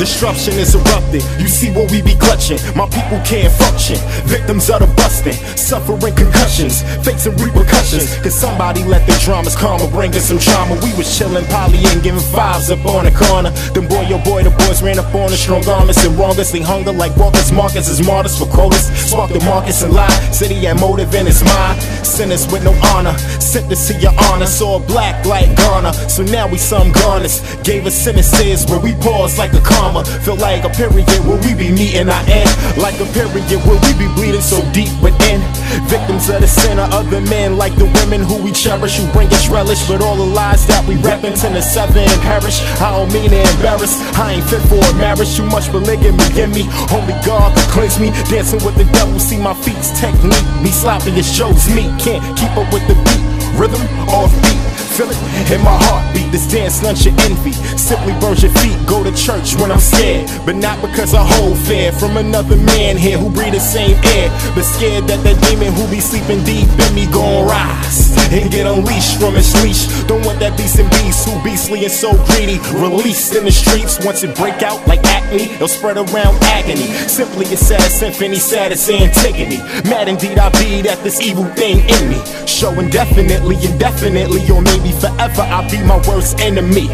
Disruption is erupting, you see what we be clutching. My people can't function, victims of the busting, suffering concussions, facing repercussions. Cause somebody let their dramas calm or bring us some trauma. We was chilling, poly and giving fives up on the corner. Then boy, yo boy, the boys ran up on the strong armists and wrong us. They hunger like walkers, markers as martyrs for quotas. Spark the markets and lie, city had motive in his mind. Sinners with no honor, sentence to your honor. Saw a black like Ghana, so now we some garners. Gave us sentences where we pause like a comma. Feel like a period where we be meeting our end. Like a period where we be bleeding so deep within. Victims of the sinner, other men like the women who we cherish, who bring us relish. But all the lies that we reppin' to the seven parish. I don't mean to embarrass, I ain't fit for a marriage. Too much polygamy in me, only God can cleanse me. Dancing with the devil, see my feet's technique. Me sloppy as Joe's meat, can't keep up with the beat. Rhythm off beat, feel it in my heartbeat. This dance lunch your envy, simply burns your feet. Go to church when I'm scared, but not because I hold fear from another man here who breathe the same air, but scared that that demon who be sleeping deep in me gon' rise and get unleashed from its leash. Don't want that beast and beast who beastly and so greedy released in the streets. Once it break out like acne, it'll spread around agony. Simply a sad symphony, saddest antigony. Mad indeed I be that this evil thing in me show indefinite. Indefinitely, or maybe forever, I'll be my worst enemy.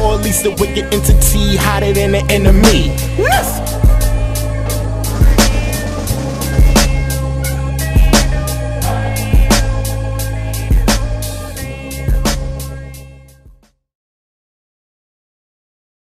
Or at least a wicked entity hotter than an enemy. Yes.